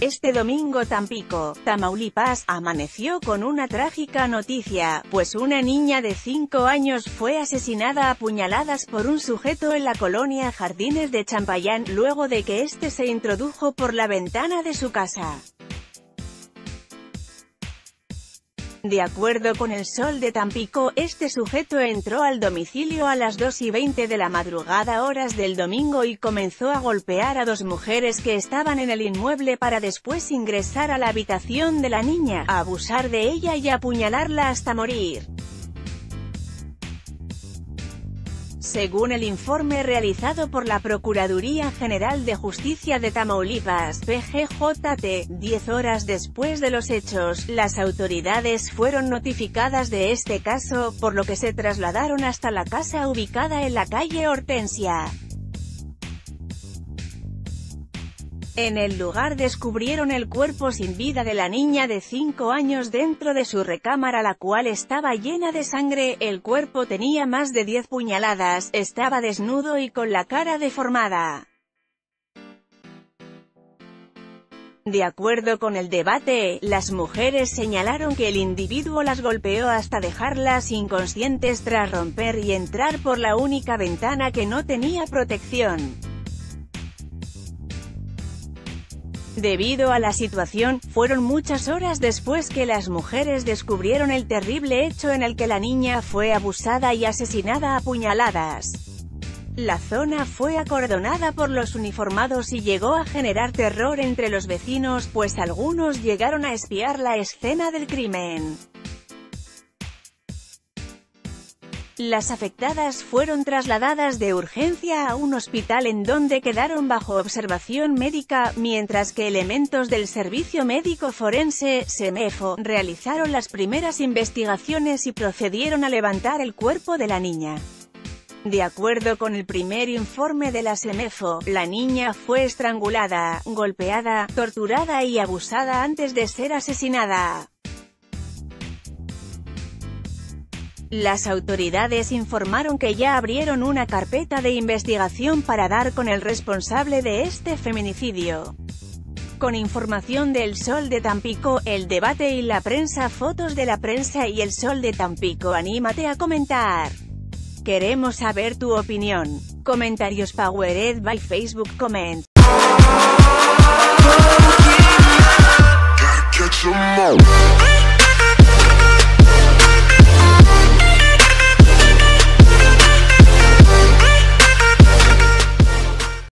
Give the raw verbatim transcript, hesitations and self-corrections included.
Este domingo Tampico, Tamaulipas, amaneció con una trágica noticia, pues una niña de cinco años fue asesinada a puñaladas por un sujeto en la colonia Jardines de Champayán, luego de que este se introdujo por la ventana de su casa. De acuerdo con El Sol de Tampico, este sujeto entró al domicilio a las dos y veinte de la madrugada horas del domingo y comenzó a golpear a dos mujeres que estaban en el inmueble para después ingresar a la habitación de la niña, abusar de ella y apuñalarla hasta morir. Según el informe realizado por la Procuraduría General de Justicia de Tamaulipas, P G J T, diez horas después de los hechos, las autoridades fueron notificadas de este caso, por lo que se trasladaron hasta la casa ubicada en la calle Hortensia. En el lugar descubrieron el cuerpo sin vida de la niña de cinco años dentro de su recámara, la cual estaba llena de sangre. El cuerpo tenía más de diez puñaladas, estaba desnudo y con la cara deformada. De acuerdo con El Debate, las mujeres señalaron que el individuo las golpeó hasta dejarlas inconscientes tras romper y entrar por la única ventana que no tenía protección. Debido a la situación, fueron muchas horas después que las mujeres descubrieron el terrible hecho en el que la niña fue abusada y asesinada a puñaladas. La zona fue acordonada por los uniformados y llegó a generar terror entre los vecinos, pues algunos llegaron a espiar la escena del crimen. Las afectadas fueron trasladadas de urgencia a un hospital en donde quedaron bajo observación médica, mientras que elementos del Servicio Médico Forense, SEMEFO, realizaron las primeras investigaciones y procedieron a levantar el cuerpo de la niña. De acuerdo con el primer informe de la SEMEFO, la niña fue estrangulada, golpeada, torturada y abusada antes de ser asesinada. Las autoridades informaron que ya abrieron una carpeta de investigación para dar con el responsable de este feminicidio. Con información de El Sol de Tampico, El Debate y La Prensa. Fotos de La Prensa y El Sol de Tampico. Anímate a comentar. Queremos saber tu opinión. Comentarios Powered by Facebook Comments.